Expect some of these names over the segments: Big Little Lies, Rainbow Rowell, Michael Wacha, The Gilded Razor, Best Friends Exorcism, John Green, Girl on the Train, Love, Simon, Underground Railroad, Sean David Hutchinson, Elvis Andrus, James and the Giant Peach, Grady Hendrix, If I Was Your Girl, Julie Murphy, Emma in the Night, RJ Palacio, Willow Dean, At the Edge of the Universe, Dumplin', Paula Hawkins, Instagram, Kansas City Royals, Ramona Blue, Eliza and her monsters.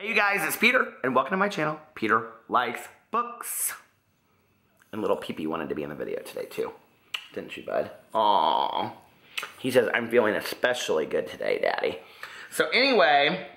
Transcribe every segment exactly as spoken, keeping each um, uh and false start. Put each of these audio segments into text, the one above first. Hey you guys, it's Peter, and welcome to my channel, Peter Likes Books. And little Pee Pee wanted to be in the video today too, didn't she, bud? Aww. He says, I'm feeling especially good today, Daddy. So anyway,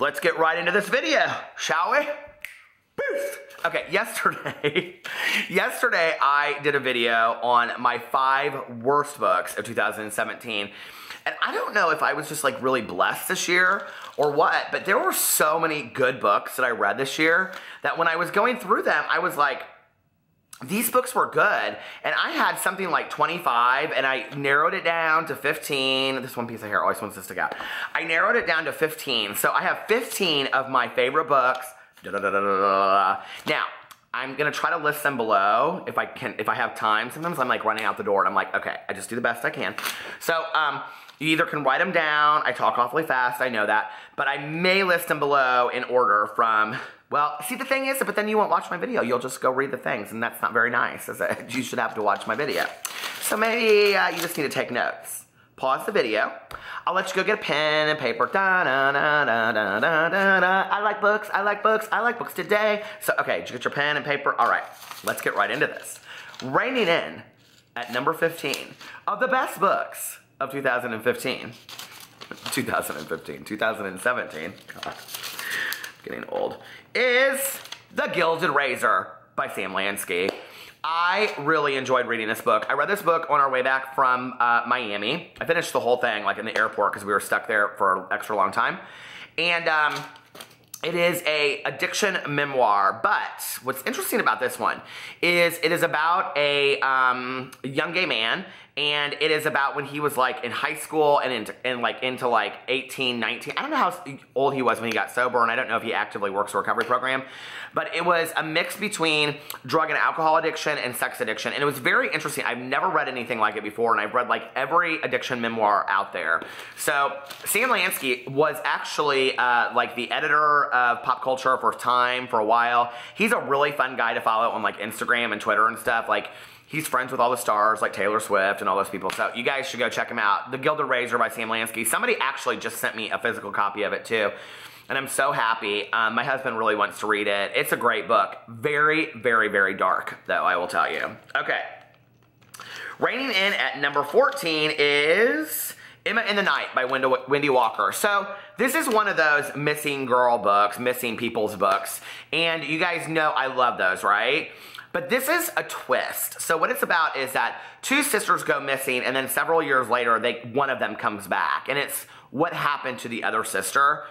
let's get right into this video, shall we? Boof! Okay, yesterday, yesterday I did a video on my five worst books of two thousand seventeen. And I don't know if I was just like really blessed this year or what, but there were so many good books that I read this year that when I was going through them, I was like, these books were good. And I had something like twenty-five and I narrowed it down to fifteen. This one piece of hair always wants to stick out. I narrowed it down to fifteen. So I have fifteen of my favorite books. Da, da, da, da, da. Now, I'm gonna try to list them below if I can, if I have time. Sometimes I'm like running out the door and I'm like, okay, I just do the best I can. So um, you either can write them down. I talk awfully fast, I know that, but I may list them below in order from, well, see the thing is, but then you won't watch my video. You'll just go read the things, and that's not very nice. Is it? You should have to watch my video. So maybe uh, you just need to take notes. Pause the video. I'll let you go get a pen and paper. Da, da, da, da, da, da, da, da. I like books, I like books, I like books today. So, okay, did you get your pen and paper? All right, let's get right into this. Reining in at number fifteen of the best books of two thousand fifteen. two thousand fifteen, two thousand seventeen, God, I'm getting old, is The Gilded Razor by Sam Lansky. I really enjoyed reading this book. I read this book on our way back from uh, Miami. I finished the whole thing like in the airport because we were stuck there for an extra long time. And um, it is a addiction memoir, but what's interesting about this one is it is about a um, young gay man, and it is about when he was like in high school and, in, and like into like eighteen, nineteen. I don't know how old he was when he got sober, and I don't know if he actively works a recovery program, but it was a mix between drug and alcohol addiction and sex addiction, and it was very interesting. I've never read anything like it before, and I've read like every addiction memoir out there. So Sam Lansky was actually uh, like the editor of Pop Culture for time, for a while. He's a really fun guy to follow on like Instagram and Twitter and stuff. Like, he's friends with all the stars like Taylor Swift and all those people. So you guys should go check him out. The Gilded Razor by Sam Lansky. Somebody actually just sent me a physical copy of it too, and I'm so happy. Um, my husband really wants to read it. It's a great book. Very, very, very dark though, I will tell you. Okay. Reining in at number fourteen is Emma in the Night by Wendy Walker. So this is one of those missing girl books, missing people's books. And you guys know I love those, right? But this is a twist. So what it's about is that two sisters go missing, and then several years later, they, one of them comes back. And it's what happened to the other sister.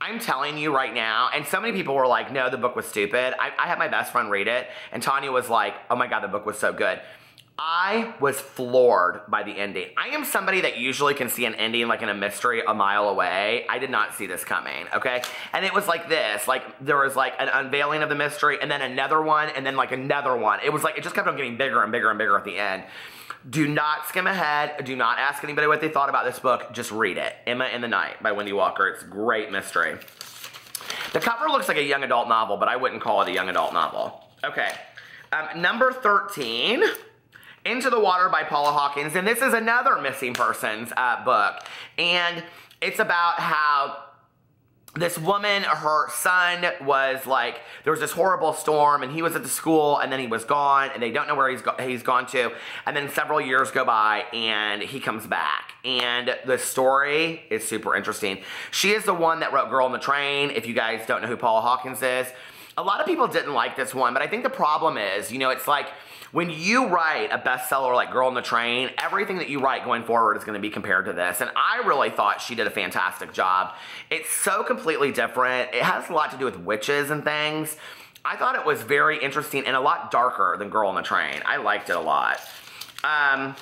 I'm telling you right now, and so many people were like, no, the book was stupid. I, I had my best friend read it, and Tanya was like, oh my God, the book was so good. I was floored by the ending. I am somebody that usually can see an ending like in a mystery a mile away. I did not see this coming, okay? And it was like this, like there was like an unveiling of the mystery, and then another one, and then like another one. It was like, it just kept on getting bigger and bigger and bigger at the end. Do not skim ahead. Do not ask anybody what they thought about this book. Just read it. Emma in the Night by Wendy Walker. It's a great mystery. The cover looks like a young adult novel, but I wouldn't call it a young adult novel. Okay, um, number thirteen. Into the Water by Paula Hawkins, and this is another missing persons uh, book, and it's about how this woman, her son was like, there was this horrible storm, and he was at the school, and then he was gone, and they don't know where he's, go he's gone to, and then several years go by, and he comes back, and the story is super interesting. She is the one that wrote Girl on the Train, if you guys don't know who Paula Hawkins is. A lot of people didn't like this one, but I think the problem is, you know, it's like, when you write a bestseller like Girl on the Train, everything that you write going forward is going to be compared to this. And I really thought she did a fantastic job. It's so completely different. It has a lot to do with witches and things. I thought it was very interesting and a lot darker than Girl on the Train. I liked it a lot. Um,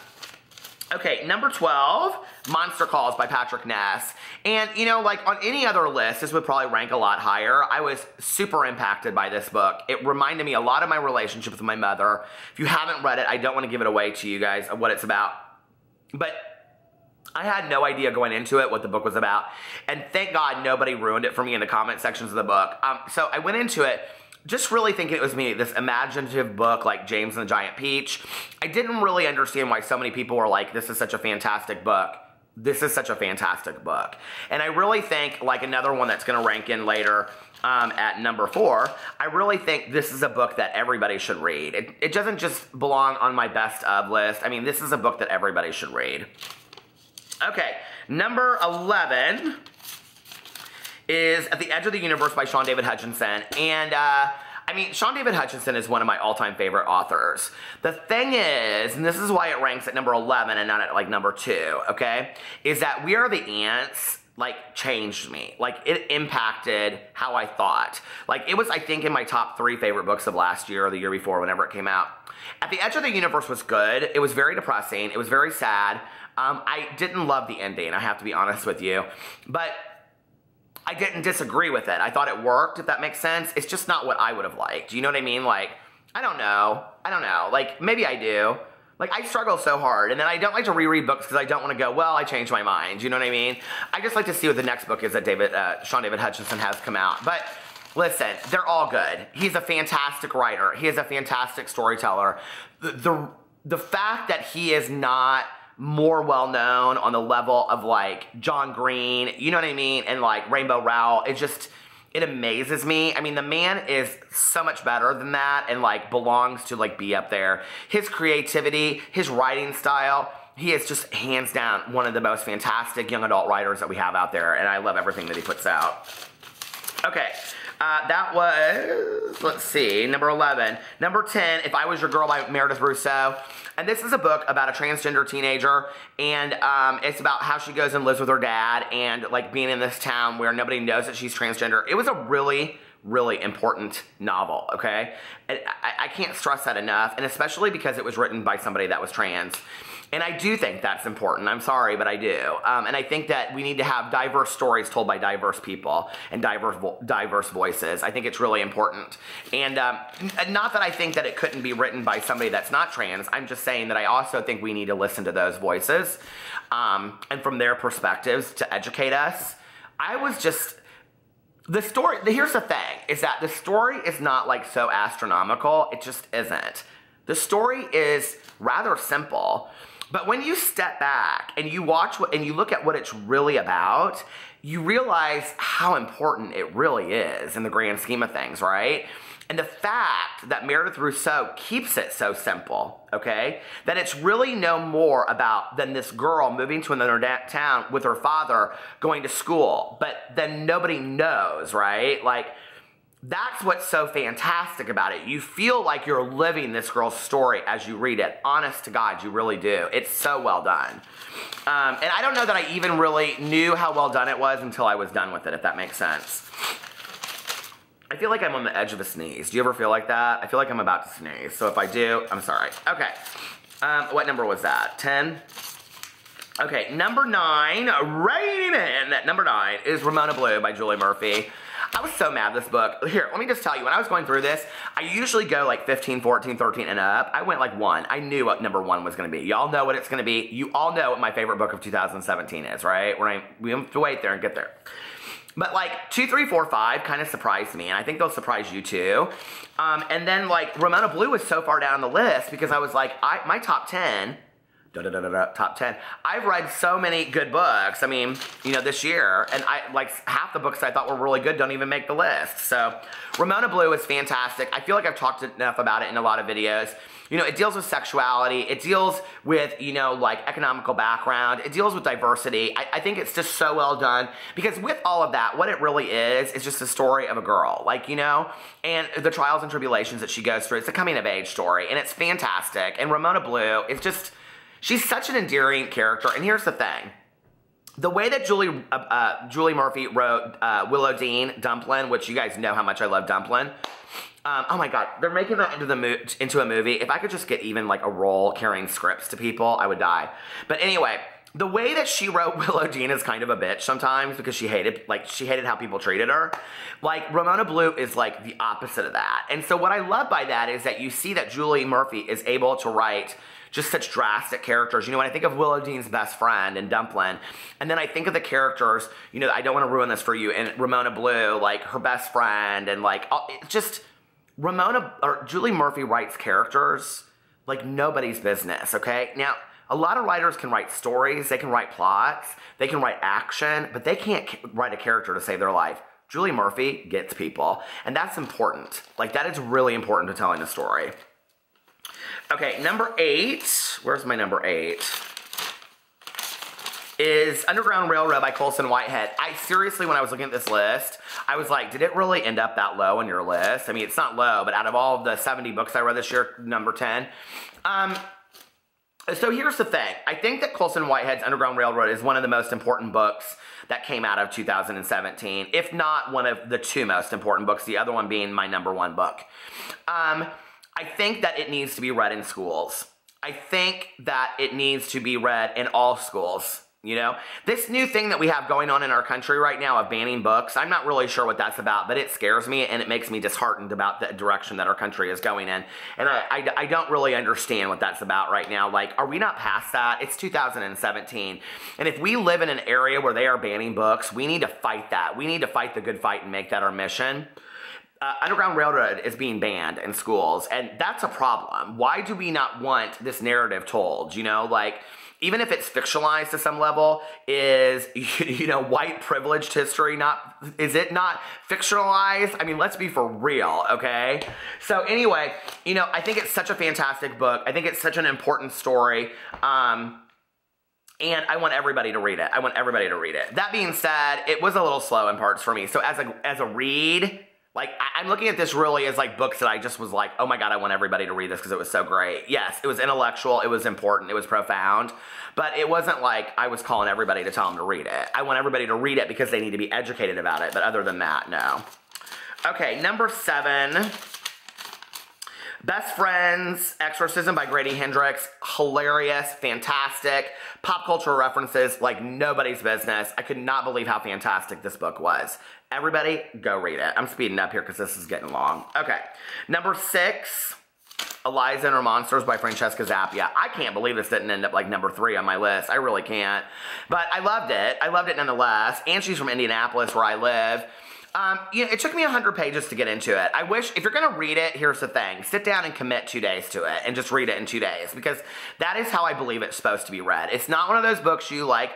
okay, number twelve, Monster Calls by Patrick Ness. And, you know, like on any other list, this would probably rank a lot higher. I was super impacted by this book. It reminded me a lot of my relationship with my mother. If you haven't read it, I don't want to give it away to you guys of what it's about. But I had no idea going into it what the book was about. And thank God nobody ruined it for me in the comment sections of the book. Um, so I went into it just really thinking it was me, this imaginative book like James and the Giant Peach. I didn't really understand why so many people were like, this is such a fantastic book. this is such a fantastic book. And I really think, like another one that's going to rank in later um, at number four, I really think this is a book that everybody should read. It, it doesn't just belong on my best of list. I mean, this is a book that everybody should read. Okay, number eleven is At the Edge of the Universe by Sean David Hutchinson. And, uh... I mean, Sean David Hutchinson is one of my all-time favorite authors. The thing is, and this is why it ranks at number eleven and not at, like, number two, okay, is that We Are the Ants, like, changed me. Like, it impacted how I thought. Like, it was, I think, in my top three favorite books of last year or the year before, whenever it came out. At the Edge of the Universe was good. It was very depressing. It was very sad. Um, I didn't love the ending, I have to be honest with you. But I didn't disagree with it. I thought it worked, if that makes sense. It's just not what I would have liked. You know what I mean? Like, I don't know. I don't know. Like, maybe I do. Like, I struggle so hard. And then I don't like to reread books because I don't want to go, well, I changed my mind. You know what I mean? I just like to see what the next book is that David, uh, Sean David Hutchinson has come out. But listen, they're all good. He's a fantastic writer. He is a fantastic storyteller. The, the, the fact that he is not more well-known on the level of, like, John Green, you know what I mean, and, like, Rainbow Rowell. It just, it amazes me. I mean, the man is so much better than that and, like, belongs to, like, be up there. His creativity, his writing style, he is just, hands down, one of the most fantastic young adult writers that we have out there, and I love everything that he puts out. Okay, uh, that was, let's see, number eleven. Number ten, If I Was Your Girl by Meredith Russo. And this is a book about a transgender teenager, and um, it's about how she goes and lives with her dad and, like, being in this town where nobody knows that she's transgender. It was a really, really important novel, okay? And I, I can't stress that enough, and especially because it was written by somebody that was trans. And I do think that's important. I'm sorry, but I do. Um, and I think that we need to have diverse stories told by diverse people and diverse vo diverse voices. I think it's really important. And um, not that I think that it couldn't be written by somebody that's not trans. I'm just saying that I also think we need to listen to those voices um, and from their perspectives to educate us. I was just... The story... Here's the thing, is that the story is not, like, so astronomical. It just isn't. The story is rather simple. But when you step back and you watch what, and you look at what it's really about, you realize how important it really is in the grand scheme of things, right? And the fact that Meredith Russo keeps it so simple, okay, that it's really no more about than this girl moving to another town with her father going to school, but then nobody knows, right? Like, that's what's so fantastic about it. You feel like you're living this girl's story as you read it. Honest to God, you really do. It's so well done. Um, and I don't know that I even really knew how well done it was until I was done with it, if that makes sense. I feel like I'm on the edge of a sneeze. Do you ever feel like that? I feel like I'm about to sneeze. So if I do, I'm sorry. Okay. Um, what number was that? ten? Okay, number nine, reigning in at number nine is Ramona Blue by Julie Murphy. I was so mad this book. Here, let me just tell you, when I was going through this, I usually go like fifteen, fourteen, thirteen, and up. I went like one. I knew what number one was going to be. Y'all know what it's going to be. You all know what my favorite book of two thousand seventeen is, right? We're gonna, we have to wait there and get there. But like two, three, four, five kind of surprised me, and I think they'll surprise you too. Um, and then like Ramona Blue was so far down the list because I was like, I, my top ten... Da, da, da, da, da, top ten. I've read so many good books, I mean, you know, this year, and I, like, half the books I thought were really good don't even make the list. So, Ramona Blue is fantastic. I feel like I've talked enough about it in a lot of videos. You know, it deals with sexuality, it deals with, you know, like, economical background, it deals with diversity. I, I think it's just so well done, because with all of that, what it really is, is just a story of a girl, like, you know, and the trials and tribulations that she goes through. It's a coming-of-age story, and it's fantastic, and Ramona Blue is just... She's such an endearing character, and here's the thing. The way that Julie uh, uh, Julie Murphy wrote uh, Willow Dean, Dumplin', which you guys know how much I love Dumplin'. Um, oh my God, they're making that into the mo into a movie. If I could just get even like a role carrying scripts to people, I would die. But anyway, the way that she wrote Willow Dean is kind of a bitch sometimes because she hated, like, she hated how people treated her. Like, Ramona Blue is, like, the opposite of that. And so what I love by that is that you see that Julie Murphy is able to write just such drastic characters. You know, when I think of Willow Dean's best friend and Dumplin', and then I think of the characters, you know, I don't want to ruin this for you, and Ramona Blue, like, her best friend, and, like, it's just, Ramona, or Julie Murphy writes characters like nobody's business, okay? Now, A lot of writers can write stories, they can write plots, they can write action, but they can't write a character to save their life. Julie Murphy gets people, and that's important. Like, that is really important to telling a story. Okay, number eight, where's my number eight? Is Underground Railroad by Colson Whitehead. I seriously, when I was looking at this list, I was like, did it really end up that low on your list? I mean, it's not low, but out of all of the seventy books I read this year, number ten. Um, so here's the thing. I think that Colson Whitehead's Underground Railroad is one of the most important books that came out of two thousand seventeen, if not one of the two most important books, the other one being my number one book. Um, I think that it needs to be read in schools. I think that it needs to be read in all schools. You know, this new thing that we have going on in our country right now of banning books, I'm not really sure what that's about, but it scares me and it makes me disheartened about the direction that our country is going in. And I, I, I don't really understand what that's about right now. Like, are we not past that? It's two thousand seventeen. And if we live in an area where they are banning books, we need to fight that. We need to fight the good fight and make that our mission. Uh, Underground Railroad is being banned in schools, and that's a problem. Why do we not want this narrative told? You know, like, even if it's fictionalized to some level, is, you know, white privileged history not, is it not fictionalized? I mean, let's be for real, okay? So anyway, you know, I think it's such a fantastic book. I think it's such an important story. Um, and I want everybody to read it. I want everybody to read it. That being said, it was a little slow in parts for me. So as a, as a read, like, I'm looking at this really as, like, books that I just was like, oh, my God, I want everybody to read this because it was so great. Yes, it was intellectual. It was important. It was profound. But it wasn't like I was calling everybody to tell them to read it. I want everybody to read it because they need to be educated about it. But other than that, no. Okay, number seven. Best Friends Exorcism by Grady Hendrix. Hilarious, fantastic. Pop culture references like nobody's business. I could not believe how fantastic this book was. Everybody, go read it. I'm speeding up here because this is getting long. Okay. Number six, Eliza and Her Monsters by Francesca Zappia. I can't believe this didn't end up like number three on my list. I really can't. But I loved it. I loved it nonetheless. And she's from Indianapolis, where I live. Um, you know, it took me one hundred pages to get into it. I wish, if you're going to read it, here's the thing. Sit down and commit two days to it and just read it in two days. Because that is how I believe it's supposed to be read. It's not one of those books you like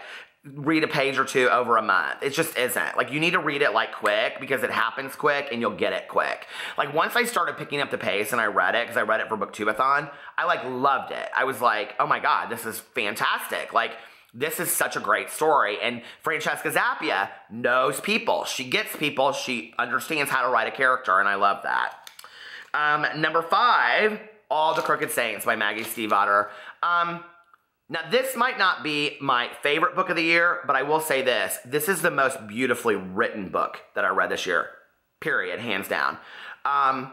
read a page or two over a month. It just isn't. Like, you need to read it, like, quick, because it happens quick and you'll get it quick. Like, once I started picking up the pace and I read it, because I read it for Booktubeathon, I, like, loved it. I was like, oh my God, this is fantastic. Like, this is such a great story. And Francesca Zappia knows people. She gets people. She understands how to write a character, and I love that. Um, number five, All the Crooked Saints by Maggie Stiefvater. Um... Now, this might not be my favorite book of the year, but I will say this. This is the most beautifully written book that I read this year, period, hands down. Um,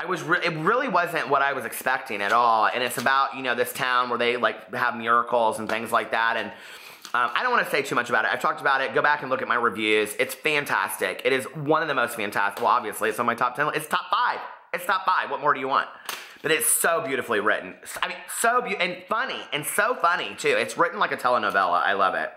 I was re it really wasn't what I was expecting at all, and it's about, you know, this town where they, like, have miracles and things like that, and um, I don't want to say too much about it. I've talked about it. Go back and look at my reviews. It's fantastic. It is one of the most fantastic. Well, obviously, it's on my top ten. It's top five. It's top five. What more do you want? But it's so beautifully written. I mean, so beautiful and funny, and so funny, too. It's written like a telenovela. I love it.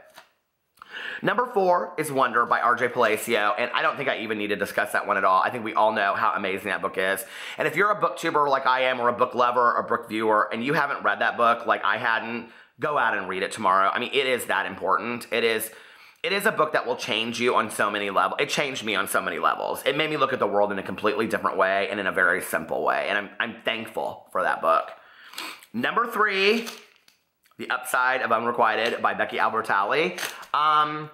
Number four is Wonder by R J Palacio, and I don't think I even need to discuss that one at all. I think we all know how amazing that book is. And if you're a booktuber like I am, or a book lover, or a book viewer, and you haven't read that book like I hadn't, go out and read it tomorrow. I mean, it is that important. It is... It is a book that will change you on so many levels. It changed me on so many levels. It made me look at the world in a completely different way and in a very simple way. And I'm, I'm thankful for that book. Number three, The Upside of Unrequited by Becky Albertalli. Um,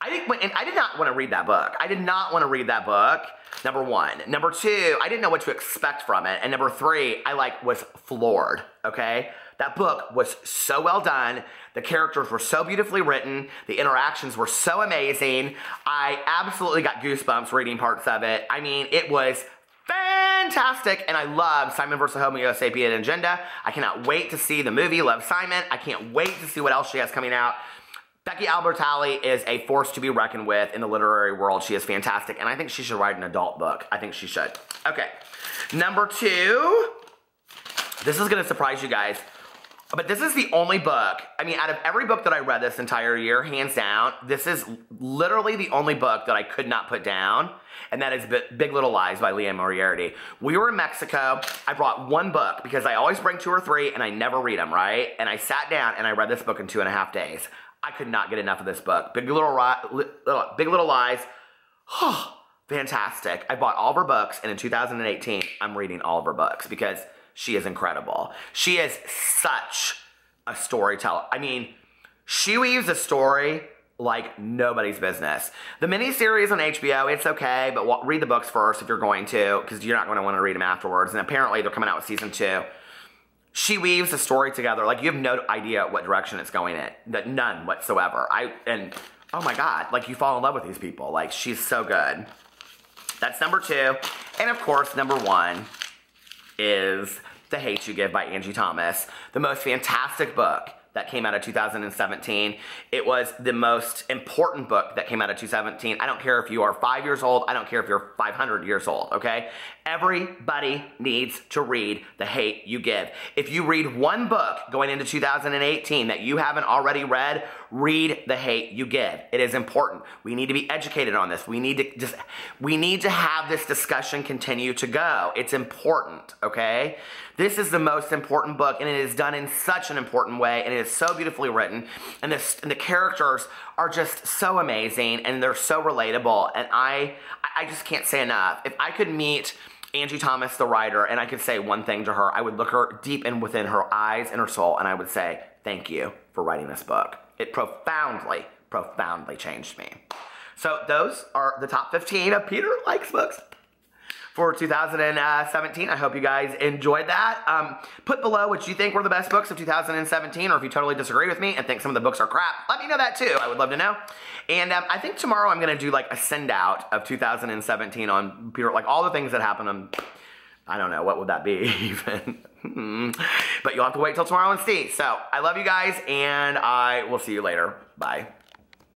I, think, and I did not want to read that book. I did not want to read that book, number one. Number two, I didn't know what to expect from it. And number three, I like was floored, okay? That book was so well done. The characters were so beautifully written. The interactions were so amazing. I absolutely got goosebumps reading parts of it. I mean, it was fantastic, and I love Simon versus Homo Sapien Agenda. I cannot wait to see the movie. Love, Simon. I can't wait to see what else she has coming out. Becky Albertalli is a force to be reckoned with in the literary world. She is fantastic, and I think she should write an adult book. I think she should. Okay, number two. This is going to surprise you guys. But this is the only book, I mean, out of every book that I read this entire year, hands down, this is literally the only book that I could not put down, and that is Big Little Lies by Leanne Moriarty. We were in Mexico. I brought one book because I always bring two or three, and I never read them, right? And I sat down, and I read this book in two and a half days. I could not get enough of this book. Big Little, Ri Big Little Lies, oh, fantastic. I bought all of her books, and in two thousand eighteen, I'm reading all of her books because she is incredible. She is such a storyteller. I mean, she weaves a story like nobody's business. The miniseries on H B O, it's okay, but read the books first if you're going to, because you're not going to want to read them afterwards. And apparently they're coming out with season two. She weaves the story together. Like, you have no idea what direction it's going in. None whatsoever. I And, oh my God, like, you fall in love with these people. Like, she's so good. That's number two. And, of course, number one is The Hate U Give by Angie Thomas, the most fantastic book that came out of two thousand seventeen. It was the most important book that came out of two thousand seventeen. I don't care if you are five years old. I don't care if you're five hundred years old, okay? Everybody needs to read The Hate U Give. If you read one book going into two thousand eighteen that you haven't already read, read The Hate U Give. It is important. We need to be educated on this. We need to just, we need to have this discussion continue to go. It's important, okay? This is the most important book, and it is done in such an important way, and it is so beautifully written, and, this, and the characters are just so amazing, and they're so relatable, and I, I just can't say enough. If I could meet Angie Thomas, the writer, and I could say one thing to her, I would look her deep in within her eyes and her soul, and I would say, thank you for writing this book. It profoundly, profoundly changed me. So those are the top fifteen of Peter Likes Books for two thousand seventeen. I hope you guys enjoyed that. Um, put below what you think were the best books of two thousand seventeen, or if you totally disagree with me and think some of the books are crap, let me know that too. I would love to know. And um, I think tomorrow I'm going to do like a send out of two thousand seventeen on Peter, like all the things that happened on, I don't know, what would that be even? But you'll have to wait till tomorrow and see. So I love you guys, and I will see you later. Bye.